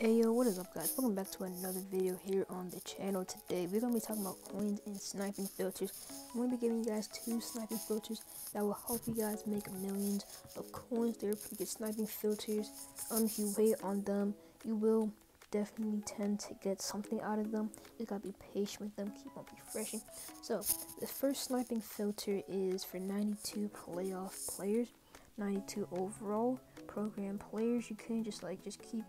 Hey yo, what is up guys, welcome back to another video here on the channel. Today we're gonna be talking about coins and sniping filters. I'm gonna be giving you guys 2 sniping filters that will help you guys make millions of coins. They're pretty good sniping filters. If you wait on them, you will definitely tend to get something out of them. You gotta be patient with them, keep on refreshing. So the first sniping filter is for 92 playoff players, 92 overall program players. You can just keep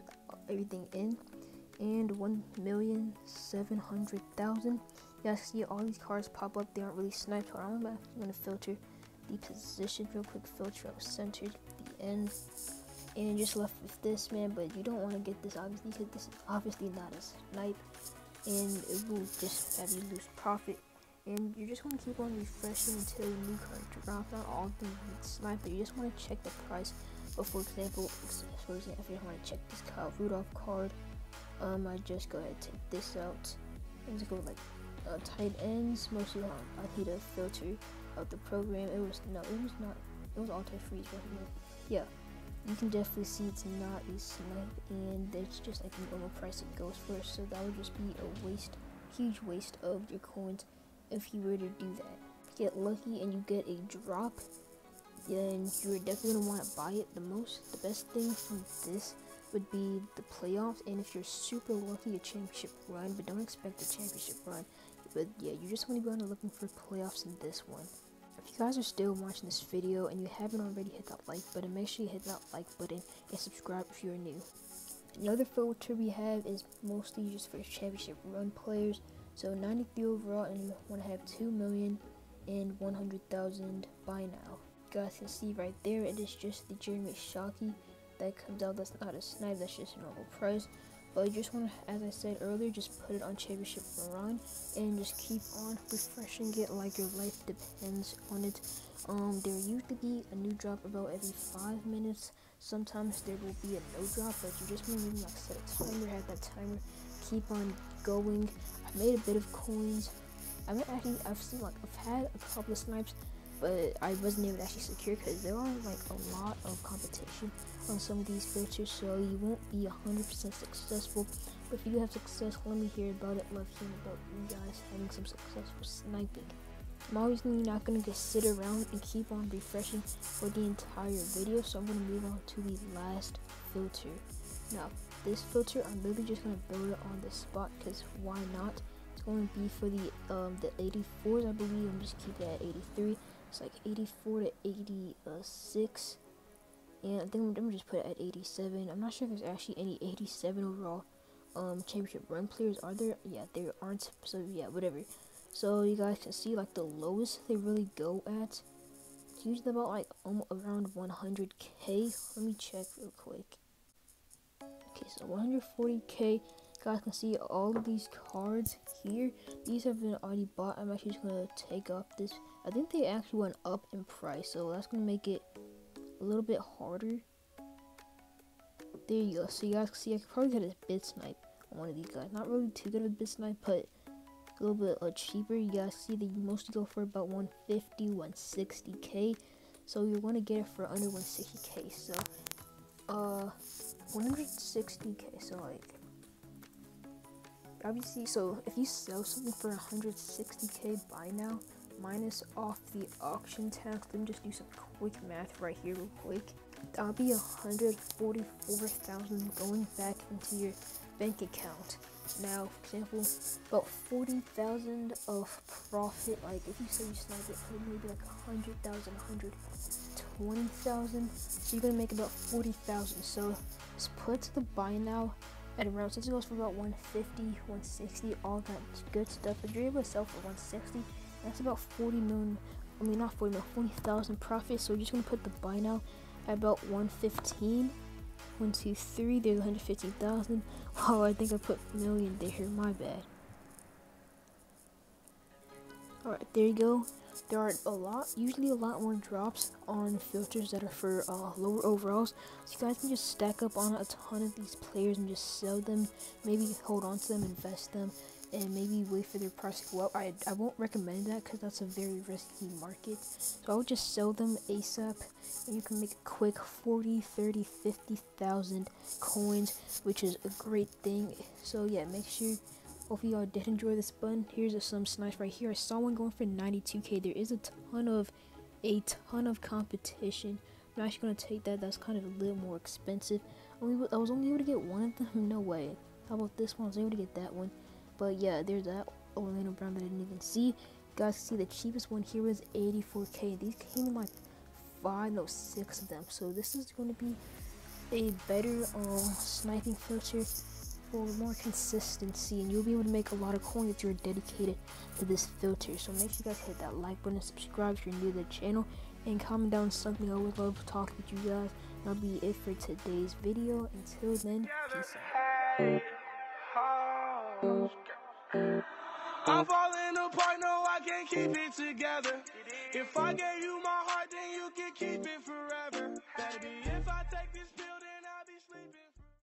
everything in, and 1,700,000. You guys see all these cards pop up. They aren't really sniped. Hold on, I'm gonna filter the position real quick. Filter up center, the end, and just left with this man. But you don't want to get this obviously, because this is obviously not a snipe, and it will just have you lose profit. And you just want to keep on refreshing until the new card drops. Not all things need snipe, but you just want to check the price. But for example, if you want to check this Kyle Rudolph card, I just go ahead and take this out and just go like tight ends. Mostly I need a filter of the program. It was auto freeze right here. Yeah, you can definitely see it's not a snipe, and it's just like the normal price it goes for. So that would just be a waste, huge waste of your coins if you were to do that. Get lucky and you get a drop, then you're definitely going to want to buy it the most. The best thing from this would be the playoffs, and if you're super lucky, a championship run, but don't expect a championship run. But yeah, you just want to go into looking for playoffs in this one. If you guys are still watching this video and you haven't already, hit that like button. Make sure you hit that like button and subscribe if you're new. Another filter we have is mostly just for championship run players. So 93 overall, and you want to have 2,100,000 by now. You guys can see right there, it is just the Jeremy Shockey that comes out. That's not a snipe, that's just a normal price. But you just want to, as I said earlier, just put it on championship run and just keep on refreshing it like your life depends on it. There used to be a new drop about every 5 minutes. Sometimes there will be a no drop, but you just want to really like set a timer, have that timer, keep on going. I made a bit of coins. I mean, actually, I've had a couple of snipes, but I wasn't able to actually secure, because there are like a lot of competition on some of these filters, so you won't be 100% successful. But if you have success, let me hear about it. Love hearing about you guys having some successful sniping. I'm obviously not going to just sit around and keep on refreshing for the entire video, so I'm going to move on to the last filter. Now this filter, I'm literally just going to build it on the spot, because why not? It's going to be for the 84s, I believe. I'm just keeping it at 83. It's like 84 to 86, and I think I'm just put it at 87. I'm not sure if there's actually any 87 overall championship run players. Are there? Yeah, there aren't. So yeah, whatever. So you guys can see like the lowest they really go at. It's usually about like around 100k. Let me check real quick. Okay, so 140k. You guys can see all of these cards here. These have been already bought. I'm actually just gonna take up this. I think they actually went up in price, so that's gonna make it a little bit harder. There you go. So you guys can see I could probably get a bid snipe on one of these guys. Not really too good of a bid snipe, but a little bit cheaper. You guys see they mostly go for about 150, 160k. So you want to get it for under 160k. So 160k. So like, obviously, so if you sell something for 160k by now, minus off the auction tax, let me just do some quick math right here real quick. That'll be 144,000 going back into your bank account. Now, for example, about 40,000 of profit. Like if you say you snipe it for maybe like 100,000, 120,000, so you're gonna make about 40,000. So just put the buy now at around, since it goes for about 150, 160, all that good stuff. If you're able to sell for 160, that's about 40,000 profit. So we're just gonna put the buy now at about 115, 123. There's 150,000. Oh, I think I put million there. My bad. All right, there you go. There are usually a lot more drops on filters that are for lower overalls, so you guys can just stack up on a ton of these players and just sell them, maybe hold on to them, invest them, and maybe wait for their price to go up. I won't recommend that because that's a very risky market. So I would just sell them ASAP, and you can make a quick 40, 30, 50,000 coins, which is a great thing. So yeah, make sure. Hope y'all did enjoy this bun. Here's some snipes right here. I saw one going for 92k. There is a ton of competition. I'm actually gonna take that. That's kind of a little more expensive. I was only able to get one of them. No way. How about this one? I was able to get that one. But yeah, there's that Orlando Brown that I didn't even see. You guys can see the cheapest one here was 84k. These came in like 5, no 6 of them. So this is gonna be a better sniping filter for more consistency, and you'll be able to make a lot of coins if you're dedicated to this filter. So make sure you guys hit that like button, subscribe if you're new to the channel, and comment down something. I would love to talk with you guys. That'll be it for today's video. Until then, peace out. I'm falling apart, no, I can't keep it together. If I gave you my heart, then you can keep it forever. That'd be if I take this building, I'll be sleeping.